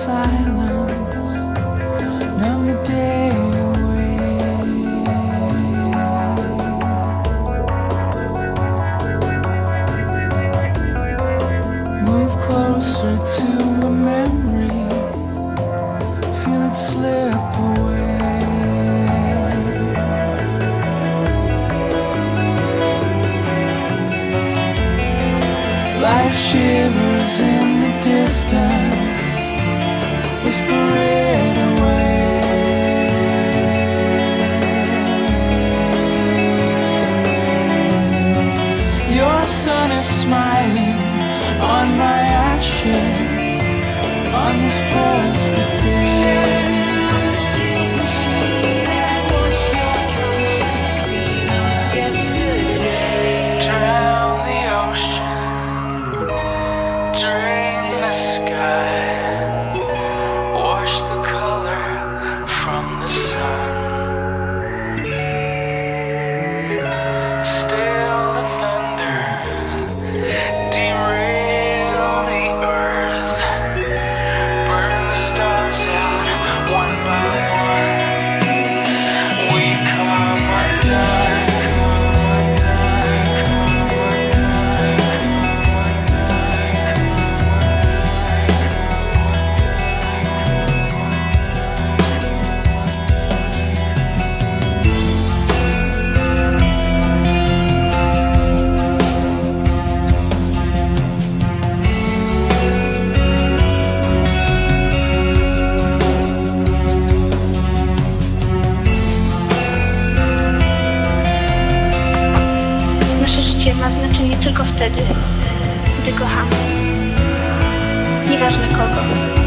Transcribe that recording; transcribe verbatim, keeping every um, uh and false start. silence, numb the day away. Move closer to a memory, feel it slip away. Life shivers in the distance, whisper it away. Your sun is smiling on my ashes, on this perfect day. Tylko wtedy, gdy kochamy, nieważne kogo.